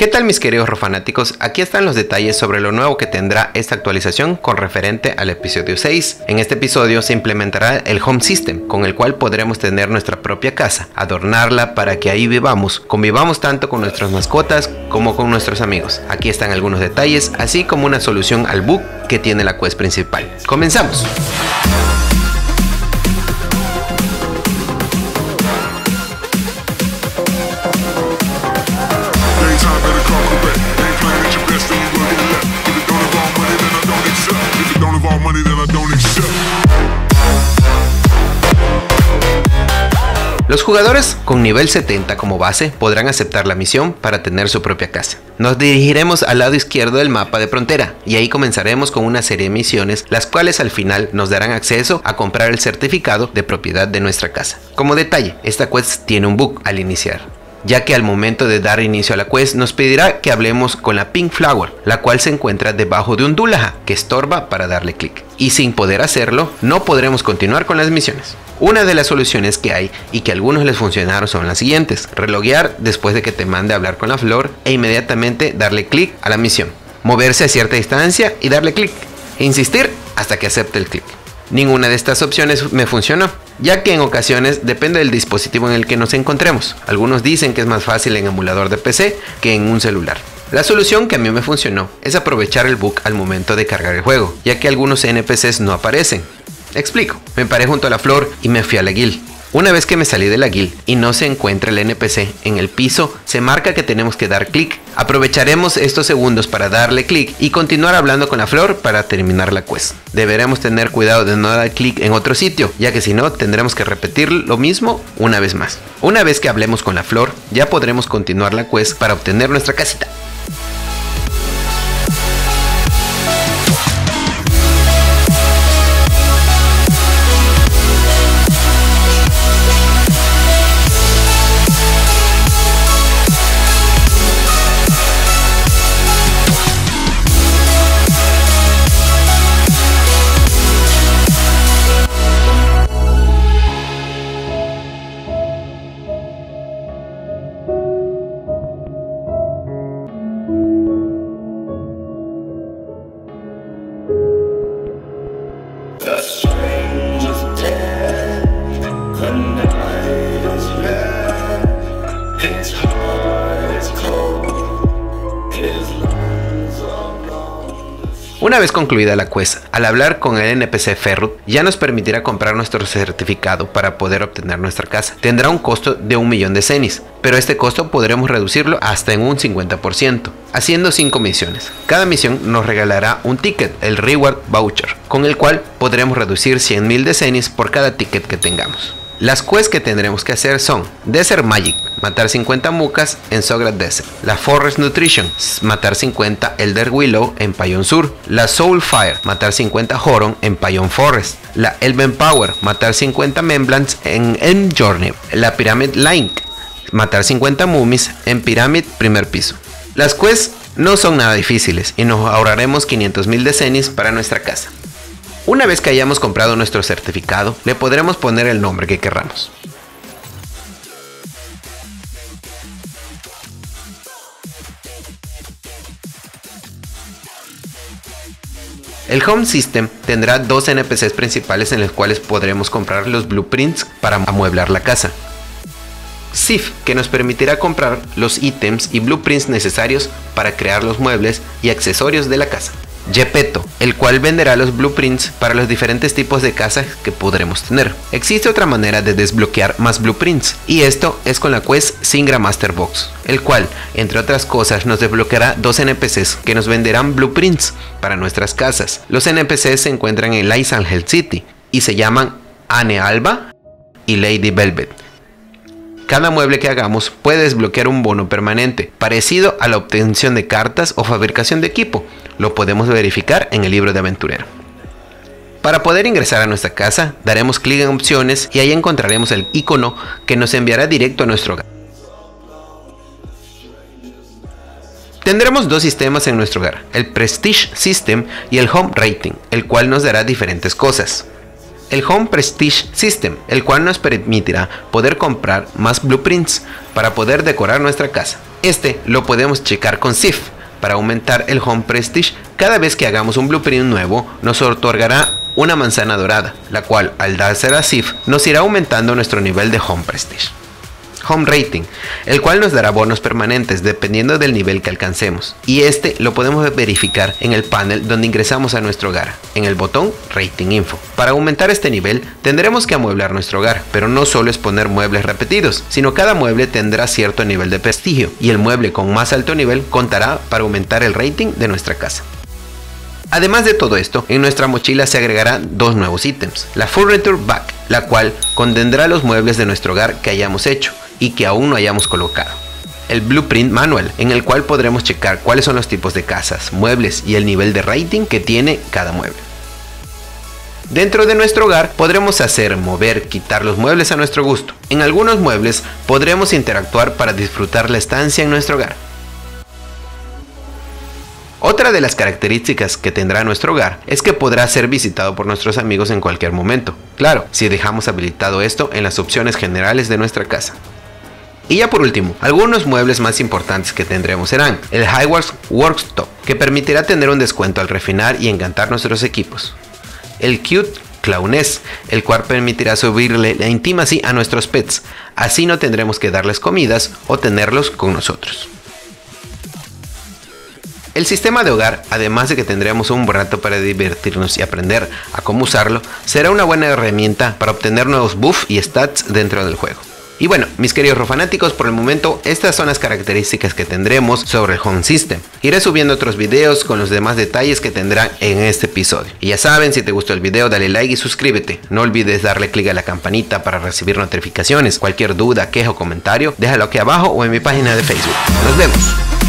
¿Qué tal mis queridos rofanáticos? Aquí están los detalles sobre lo nuevo que tendrá esta actualización con referente al episodio 6. En este episodio se implementará el Home System, con el cual podremos tener nuestra propia casa, adornarla para que ahí vivamos, convivamos tanto con nuestras mascotas como con nuestros amigos. Aquí están algunos detalles, así como una solución al bug que tiene la quest principal. ¡Comenzamos! Los jugadores con nivel 70 como base podrán aceptar la misión para tener su propia casa. Nos dirigiremos al lado izquierdo del mapa de frontera y ahí comenzaremos con una serie de misiones, las cuales al final nos darán acceso a comprar el certificado de propiedad de nuestra casa. Como detalle, esta quest tiene un bug al iniciar, ya que al momento de dar inicio a la quest nos pedirá que hablemos con la Pink Flower, la cual se encuentra debajo de un dulaja que estorba para darle clic. Y sin poder hacerlo, no podremos continuar con las misiones. Una de las soluciones que hay y que a algunos les funcionaron son las siguientes: reloguear después de que te mande a hablar con la flor e inmediatamente darle clic a la misión, moverse a cierta distancia y darle clic, e insistir hasta que acepte el clic. Ninguna de estas opciones me funcionó, ya que en ocasiones depende del dispositivo en el que nos encontremos. Algunos dicen que es más fácil en emulador de PC que en un celular. La solución que a mí me funcionó es aprovechar el bug al momento de cargar el juego, ya que algunos NPCs no aparecen. Explico, me paré junto a la flor y me fui a la guild. Una vez que me salí de la guild y no se encuentra el NPC en el piso, se marca que tenemos que dar clic. Aprovecharemos estos segundos para darle clic y continuar hablando con la flor para terminar la quest. Deberemos tener cuidado de no dar clic en otro sitio, ya que si no tendremos que repetir lo mismo una vez más. Una vez que hablemos con la flor, ya podremos continuar la quest para obtener nuestra casita. Una vez concluida la quest, al hablar con el NPC Ferru, ya nos permitirá comprar nuestro certificado para poder obtener nuestra casa. Tendrá un costo de 1.000.000 de cenis, pero este costo podremos reducirlo hasta en un 50%, haciendo 5 misiones. Cada misión nos regalará un ticket, el Reward Voucher, con el cual podremos reducir 100.000 de cenis por cada ticket que tengamos. Las quests que tendremos que hacer son Desert Magic, matar 50 mucas en Sogra Desert; La Forest Nutrition, matar 50 Elder Willow en Payón Sur; La Soul Fire, matar 50 Horon en Payón Forest; La Elven Power, matar 50 Memblants en Elm Journey; La Pyramid Link, matar 50 Mummies en Pyramid Primer Piso. Las quests no son nada difíciles y nos ahorraremos 500.000 de cenis para nuestra casa. Una vez que hayamos comprado nuestro certificado, le podremos poner el nombre que querramos. El Home System tendrá dos NPCs principales en los cuales podremos comprar los blueprints para amueblar la casa. Sif, que nos permitirá comprar los ítems y blueprints necesarios para crear los muebles y accesorios de la casa. Gepetto, el cual venderá los blueprints para los diferentes tipos de casas que podremos tener. Existe otra manera de desbloquear más blueprints, y esto es con la quest Singra Masterbox, el cual, entre otras cosas, nos desbloqueará dos NPCs que nos venderán blueprints para nuestras casas. Los NPCs se encuentran en Los Angeles City y se llaman Anne Alba y Lady Velvet. Cada mueble que hagamos puede desbloquear un bono permanente, parecido a la obtención de cartas o fabricación de equipo. Lo podemos verificar en el libro de aventurero. Para poder ingresar a nuestra casa, daremos clic en opciones y ahí encontraremos el icono que nos enviará directo a nuestro hogar. Tendremos dos sistemas en nuestro hogar, el Prestige System y el Home Rating, el cual nos dará diferentes cosas. El Home Prestige System, el cual nos permitirá poder comprar más blueprints para poder decorar nuestra casa. Este lo podemos checar con Sif. Para aumentar el Home Prestige, cada vez que hagamos un blueprint nuevo, nos otorgará una manzana dorada, la cual al darse a Sif, nos irá aumentando nuestro nivel de Home Prestige. Home Rating, el cual nos dará bonos permanentes dependiendo del nivel que alcancemos, y este lo podemos verificar en el panel donde ingresamos a nuestro hogar, en el botón Rating Info. Para aumentar este nivel tendremos que amueblar nuestro hogar, pero no solo es poner muebles repetidos, sino cada mueble tendrá cierto nivel de prestigio, y el mueble con más alto nivel contará para aumentar el rating de nuestra casa. Además de todo esto, en nuestra mochila se agregarán dos nuevos ítems, la Furniture Bag, la cual contendrá los muebles de nuestro hogar que hayamos hecho y que aún no hayamos colocado. El Blueprint Manual, en el cual podremos checar cuáles son los tipos de casas, muebles y el nivel de rating que tiene cada mueble. Dentro de nuestro hogar podremos hacer, mover, quitar los muebles a nuestro gusto. En algunos muebles podremos interactuar para disfrutar la estancia en nuestro hogar. Otra de las características que tendrá nuestro hogar es que podrá ser visitado por nuestros amigos en cualquier momento. Claro, si dejamos habilitado esto en las opciones generales de nuestra casa. Y ya por último, algunos muebles más importantes que tendremos serán el Highworks Workstop, que permitirá tener un descuento al refinar y encantar nuestros equipos. El Cute Clowness, el cual permitirá subirle la intimacy a nuestros pets, así no tendremos que darles comidas o tenerlos con nosotros. El sistema de hogar, además de que tendremos un buen rato para divertirnos y aprender a cómo usarlo, será una buena herramienta para obtener nuevos buffs y stats dentro del juego. Y bueno, mis queridos rofanáticos, por el momento estas son las características que tendremos sobre el Home System. Iré subiendo otros videos con los demás detalles que tendrán en este episodio. Y ya saben, si te gustó el video dale like y suscríbete. No olvides darle click a la campanita para recibir notificaciones. Cualquier duda, queja o comentario, déjalo aquí abajo o en mi página de Facebook. ¡Nos vemos!